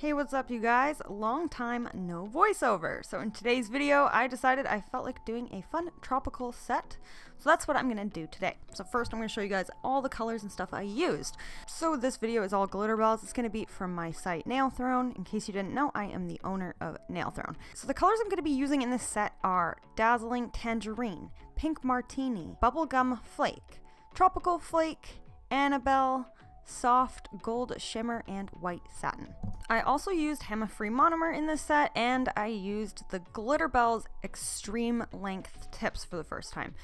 Hey, what's up you guys? Long time no voiceover. So in today's video, I decided I felt like doing a fun tropical set. So that's what I'm gonna do today. So first I'm gonna show you guys all the colors and stuff I used. So this video is all Glitterbels. It's gonna be from my site Nail Throne. In case you didn't know, I am the owner of Nail Throne. So the colors I'm gonna be using in this set are Dazzling Tangerine, Pink Martini, Bubblegum Flake, Tropical Flake, Annabelle, Soft Gold Shimmer, and White Satin. I also used Hemafree Monomer in this set, and I used the Glitterbels Extreme Length tips for the first time.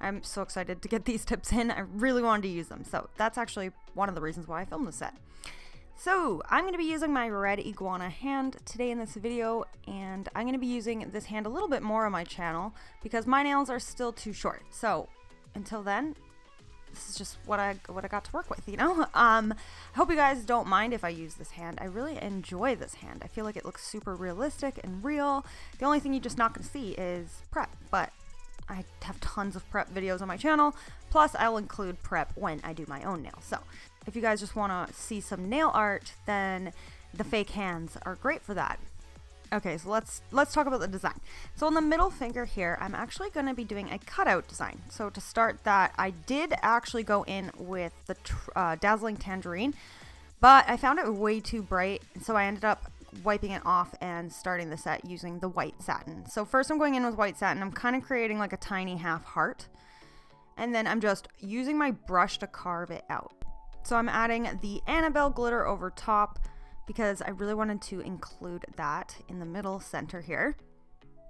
I'm so excited to get these tips in. I really wanted to use them, so that's actually one of the reasons why I filmed this set. So I'm going to be using my Red Iguana hand today in this video, and I'm going to be using this hand a little bit more on my channel because my nails are still too short. So until then, this is just what I got to work with, you know? I hope you guys don't mind if I use this hand. I really enjoy this hand. I feel like it looks super realistic and real. The only thing you're just not gonna see is prep, but I have tons of prep videos on my channel. Plus, I'll include prep when I do my own nails. So if you guys just wanna see some nail art, then the fake hands are great for that. Okay, so let's talk about the design. So on the middle finger here, I'm actually going to be doing a cutout design. So to start that, I did actually go in with the Dazzling Tangerine, but I found it way too bright, so I ended up wiping it off and starting the set using the White Satin. So first I'm going in with White Satin. I'm kind of creating like a tiny half heart, and then I'm just using my brush to carve it out. So I'm adding the Annabelle glitter over top, because I really wanted to include that in the middle center here.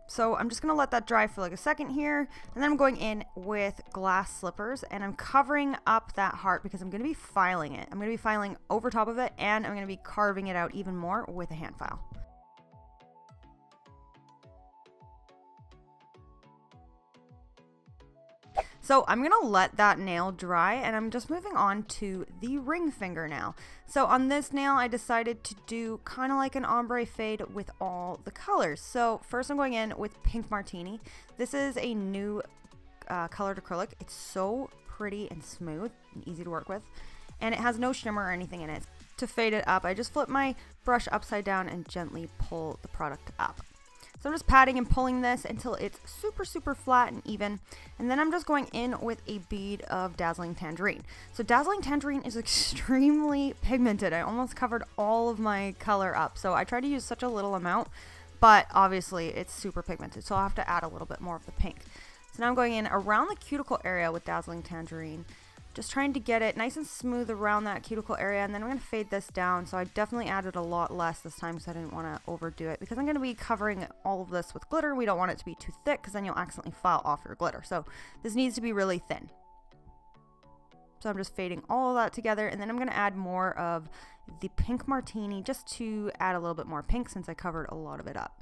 So I'm just gonna let that dry for like a second here, and then I'm going in with Glass Slippers, and I'm covering up that heart because I'm gonna be filing it. I'm gonna be filing over top of it, and I'm gonna be carving it out even more with a hand file. So I'm gonna let that nail dry, and I'm just moving on to the ring finger now. So on this nail, I decided to do kind of like an ombre fade with all the colors. So first I'm going in with Pink Martini. This is a new colored acrylic. It's so pretty and smooth and easy to work with, and it has no shimmer or anything in it. To fade it up, I just flip my brush upside down and gently pull the product up. So I'm just patting and pulling this until it's super, super flat and even. And then I'm just going in with a bead of Dazzling Tangerine. So Dazzling Tangerine is extremely pigmented. I almost covered all of my color up. So I try to use such a little amount, but obviously it's super pigmented. So I'll have to add a little bit more of the pink. So now I'm going in around the cuticle area with Dazzling Tangerine. Just trying to get it nice and smooth around that cuticle area, and then I'm going to fade this down. So I definitely added a lot less this time because I didn't want to overdo it, because I'm going to be covering all of this with glitter. We don't want it to be too thick because then you'll accidentally file off your glitter. So this needs to be really thin. So I'm just fading all of that together, and then I'm going to add more of the Pink Martini just to add a little bit more pink since I covered a lot of it up.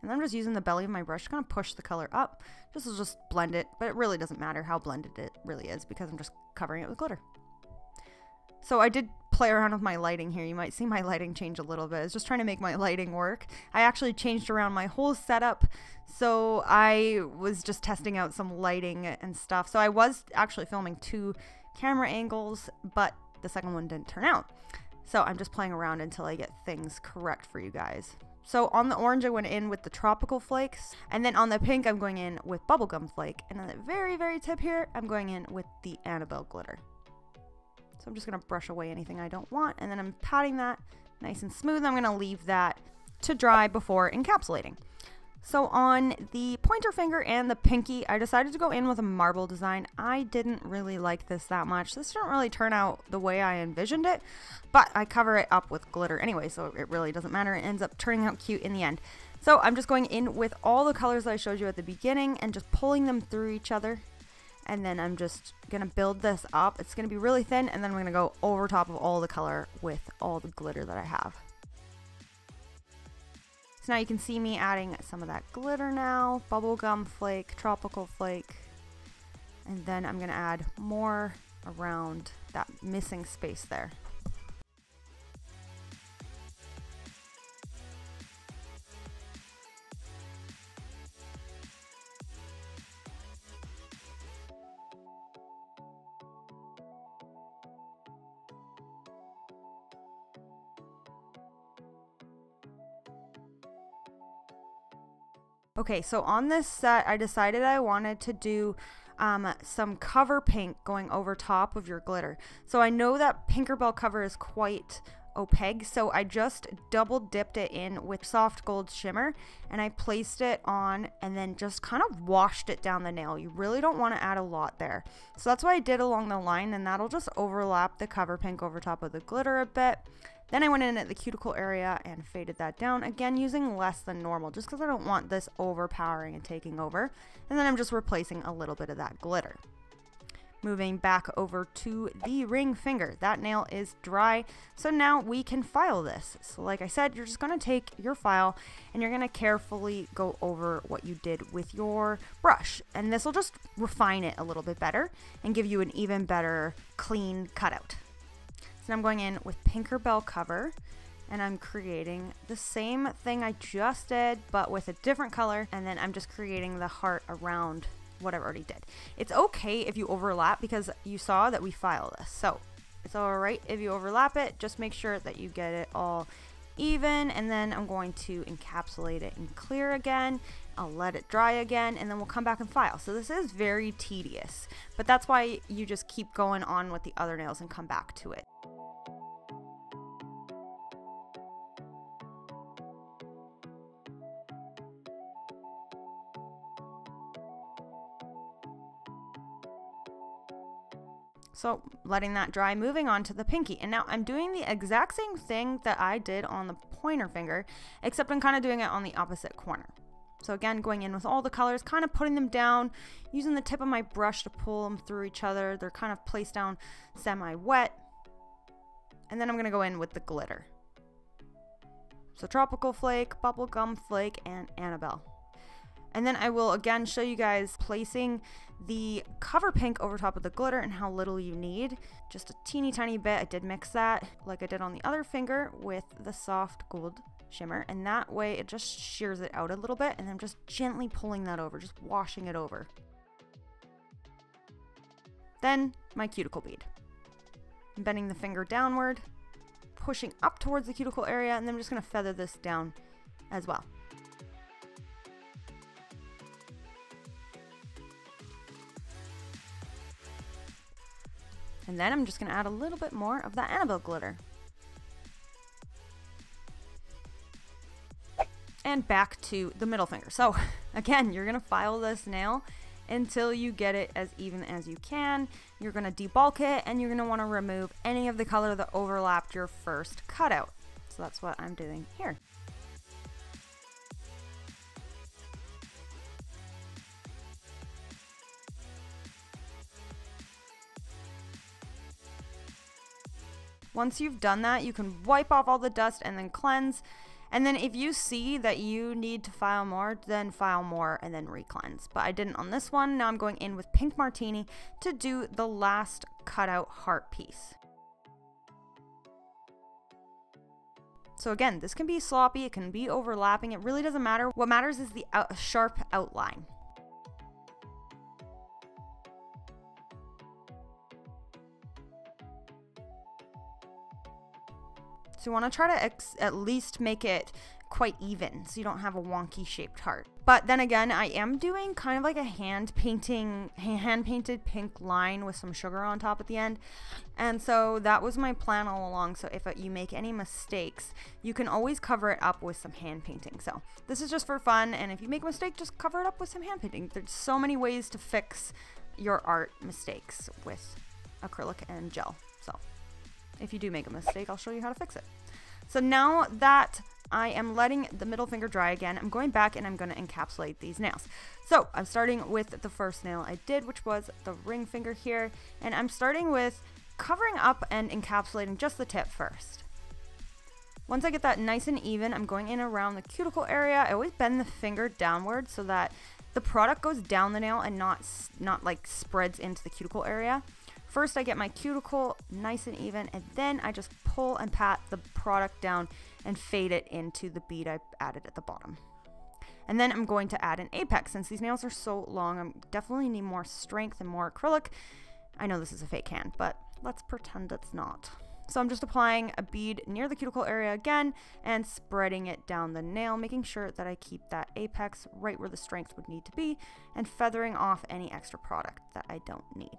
And then I'm just using the belly of my brush to kind of push the color up. This will just blend it, but it really doesn't matter how blended it really is because I'm just covering it with glitter. So I did play around with my lighting here. You might see my lighting change a little bit. I was just trying to make my lighting work. I actually changed around my whole setup, so I was just testing out some lighting and stuff. So I was actually filming two camera angles, but the second one didn't turn out. So I'm just playing around until I get things correct for you guys. So on the orange, I went in with the Tropical Flakes, and then on the pink, I'm going in with Bubblegum Flake, and on the very, very tip here, I'm going in with the Annabelle glitter. So I'm just going to brush away anything I don't want, and then I'm patting that nice and smooth. I'm going to leave that to dry before encapsulating. So on the pointer finger and the pinky, I decided to go in with a marble design. I didn't really like this that much. This didn't really turn out the way I envisioned it, but I cover it up with glitter anyway, so it really doesn't matter. It ends up turning out cute in the end. So I'm just going in with all the colors that I showed you at the beginning and just pulling them through each other. And then I'm just gonna build this up. It's gonna be really thin, and then I'm gonna go over top of all the color with all the glitter that I have. So now you can see me adding some of that glitter now, Bubblegum Flake, Tropical Flake, and then I'm gonna add more around that missing space there. Okay, so on this set, I decided I wanted to do some cover pink going over top of your glitter. So I know that Pinkerbell Cover is quite opaque, so I just double dipped it in with Soft Gold Shimmer, and I placed it on and then just kind of washed it down the nail. You really don't want to add a lot there. So that's what I did along the line, and that'll just overlap the cover pink over top of the glitter a bit. Then I went in at the cuticle area and faded that down, again using less than normal just because I don't want this overpowering and taking over. And then I'm just replacing a little bit of that glitter. Moving back over to the ring finger. That nail is dry, so now we can file this. So like I said, you're just going to take your file and you're going to carefully go over what you did with your brush. And this will just refine it a little bit better and give you an even better clean cutout. So I'm going in with Pinkerbell Cover and I'm creating the same thing I just did but with a different color, and then I'm just creating the heart around what I've already did. It's okay if you overlap because you saw that we file this. So it's alright if you overlap it, just make sure that you get it all even, and then I'm going to encapsulate it in clear again. I'll let it dry again, and then we'll come back and file. So this is very tedious, but that's why you just keep going on with the other nails and come back to it. So letting that dry, moving on to the pinky. And now I'm doing the exact same thing that I did on the pointer finger, except I'm kind of doing it on the opposite corner. So again, going in with all the colors, kind of putting them down, using the tip of my brush to pull them through each other. They're kind of placed down semi-wet. And then I'm going to go in with the glitter. So Tropical Flake, Bubblegum Flake, and Annabelle. And then I will again show you guys placing the cover pink over top of the glitter and how little you need. Just a teeny tiny bit. I did mix that like I did on the other finger with the Soft Gold Shimmer, and that way it just shears it out a little bit, and I'm just gently pulling that over, just washing it over. Then my cuticle bead. I'm bending the finger downward, pushing up towards the cuticle area, and then I'm just going to feather this down as well. And then I'm just going to add a little bit more of that Annabelle glitter. And back to the middle finger. So again, you're going to file this nail until you get it as even as you can. You're going to debulk it, and you're going to want to remove any of the color that overlapped your first cutout. So that's what I'm doing here. Once you've done that, you can wipe off all the dust and then cleanse. And then if you see that you need to file more, then file more and then re-cleanse. But I didn't on this one. Now I'm going in with Pink Martini to do the last cutout heart piece. So again, this can be sloppy. It can be overlapping. It really doesn't matter. What matters is the sharp outline. So you want to try to at least make it quite even so you don't have a wonky shaped heart. But then again, I am doing kind of like a hand painted pink line with some sugar on top at the end. And so that was my plan all along. So if you make any mistakes, you can always cover it up with some hand painting. So this is just for fun. And if you make a mistake, just cover it up with some hand painting. There's so many ways to fix your art mistakes with acrylic and gel. So if you do make a mistake, I'll show you how to fix it. So now that I am letting the middle finger dry again, I'm going back and I'm going to encapsulate these nails. So I'm starting with the first nail I did, which was the ring finger here. And I'm starting with covering up and encapsulating just the tip first. Once I get that nice and even, I'm going in around the cuticle area. I always bend the finger downward so that the product goes down the nail and not like spreads into the cuticle area. First, I get my cuticle nice and even, and then I just pull and pat the product down and fade it into the bead I added at the bottom. And then I'm going to add an apex. Since these nails are so long, I definitely need more strength and more acrylic. I know this is a fake hand, but let's pretend it's not. So I'm just applying a bead near the cuticle area again and spreading it down the nail, making sure that I keep that apex right where the strength would need to be and feathering off any extra product that I don't need.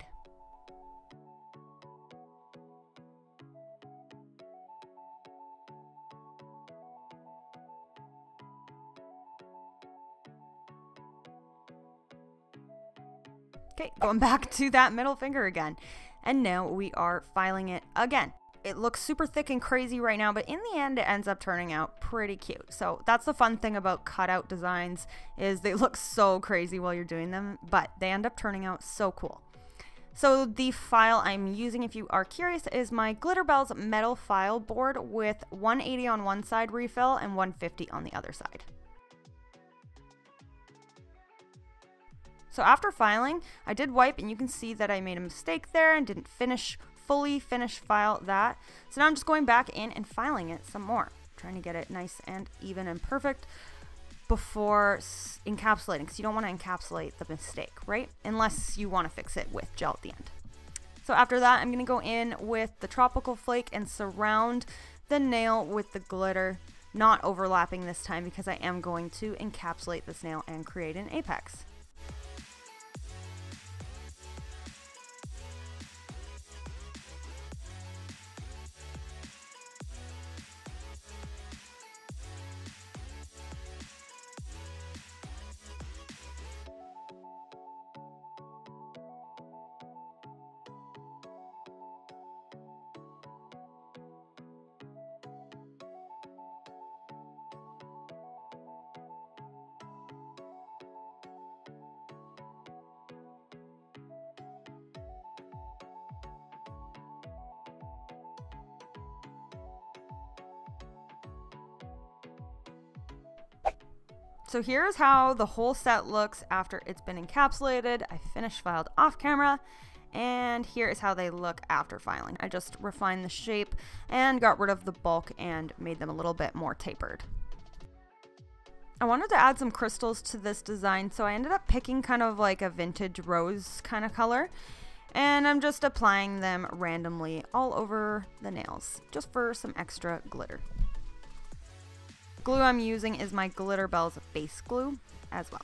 Okay, going back to that middle finger again. And now we are filing it again. It looks super thick and crazy right now, but in the end, it ends up turning out pretty cute. So that's the fun thing about cutout designs is they look so crazy while you're doing them, but they end up turning out so cool. So the file I'm using, if you are curious, is my Glitterbels metal file board with 180 on one side refill and 150 on the other side. So after filing, I did wipe and you can see that I made a mistake there and didn't fully finish file that. So now I'm just going back in and filing it some more, trying to get it nice and even and perfect before encapsulating, because you don't want to encapsulate the mistake, right? Unless you want to fix it with gel at the end. So after that, I'm going to go in with the Tropical Flake and surround the nail with the glitter, not overlapping this time because I am going to encapsulate this nail and create an apex. So here's how the whole set looks after it's been encapsulated. I finished filed off camera, and here is how they look after filing. I just refined the shape and got rid of the bulk and made them a little bit more tapered. I wanted to add some crystals to this design, so I ended up picking kind of like a vintage rose kind of color, and I'm just applying them randomly all over the nails just for some extra glitter. Glue I'm using is my Glitterbels base glue as well.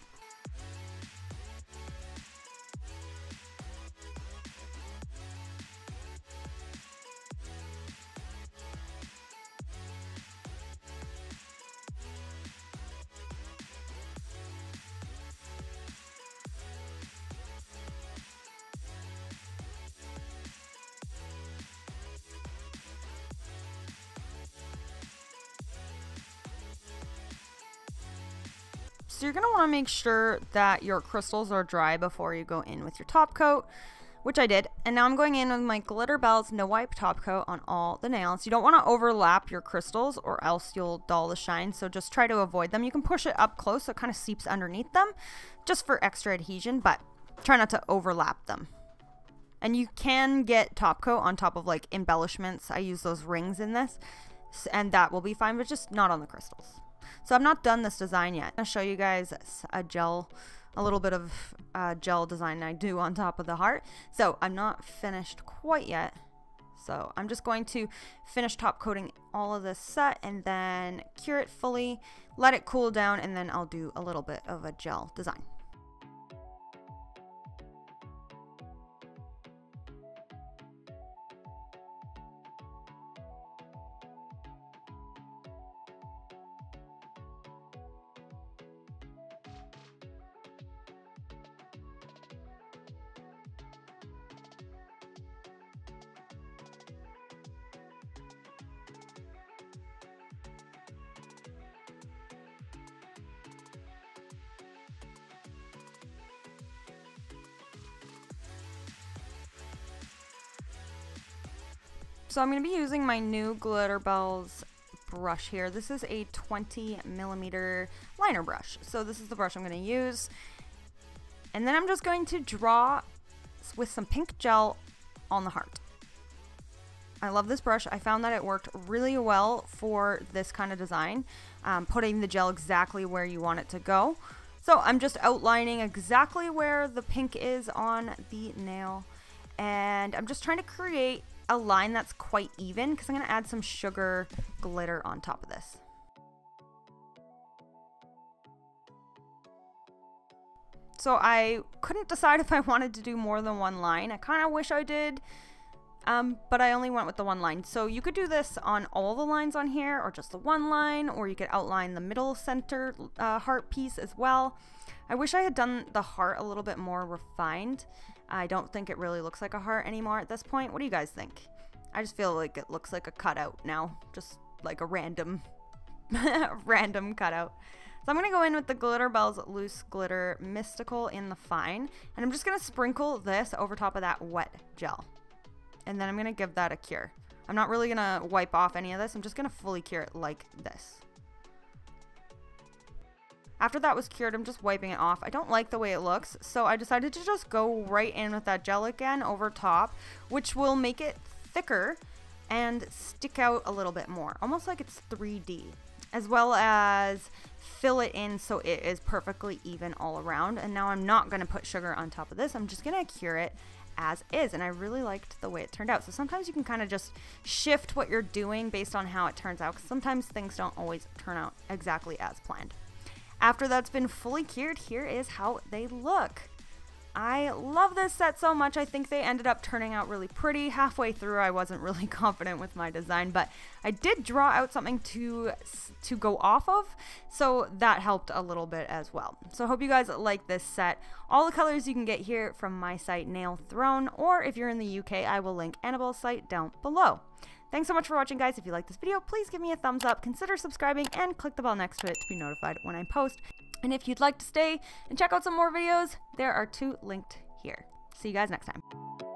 So you're going to want to make sure that your crystals are dry before you go in with your top coat, which I did. And now I'm going in with my Glitterbels No Wipe top coat on all the nails. You don't want to overlap your crystals or else you'll dull the shine. So just try to avoid them. You can push it up close so it kind of seeps underneath them just for extra adhesion, but try not to overlap them. And you can get top coat on top of like embellishments. I use those rings in this and that will be fine, but just not on the crystals. So I'm not done this design yet. I'm going to show you guys a little bit of gel design I do on top of the heart. So I'm not finished quite yet. So I'm just going to finish top coating all of this set and then cure it fully, let it cool down, and then I'll do a little bit of a gel design. So I'm going to be using my new Glitterbels brush here. This is a 20mm liner brush. So this is the brush I'm going to use. And then I'm just going to draw with some pink gel on the heart. I love this brush. I found that it worked really well for this kind of design, putting the gel exactly where you want it to go. So I'm just outlining exactly where the pink is on the nail. And I'm just trying to create a line that's quite even because I'm going to add some sugar glitter on top of this. So I couldn't decide if I wanted to do more than one line. I kind of wish I did, but I only went with the one line. So you could do this on all the lines on here, or just the one line, or you could outline the middle center heart piece as well. I wish I had done the heart a little bit more refined. I don't think it really looks like a heart anymore at this point. What do you guys think? I just feel like it looks like a cutout now, just like a random, random cutout. So I'm going to go in with the Glitterbels Loose Glitter Mystical in the Fine. And I'm just going to sprinkle this over top of that wet gel. And then I'm going to give that a cure. I'm not really going to wipe off any of this. I'm just going to fully cure it like this. After that was cured, I'm just wiping it off. I don't like the way it looks, so I decided to just go right in with that gel again over top, which will make it thicker and stick out a little bit more. Almost like it's 3D. As well as fill it in so it is perfectly even all around. And now I'm not going to put sugar on top of this. I'm just going to cure it as is. And I really liked the way it turned out. So sometimes you can kind of just shift what you're doing based on how it turns out, because sometimes things don't always turn out exactly as planned. After that's been fully cured, here is how they look. I love this set so much. I think they ended up turning out really pretty. Halfway through, I wasn't really confident with my design, but I did draw out something to go off of, so that helped a little bit as well. So I hope you guys like this set. All the colors you can get here from my site, Nail Throne, or if you're in the UK, I will link Annabelle's site down below. Thanks so much for watching, guys. If you like this video, please give me a thumbs up, consider subscribing, and click the bell next to it to be notified when I post. And if you'd like to stay and check out some more videos, there are two linked here. See you guys next time.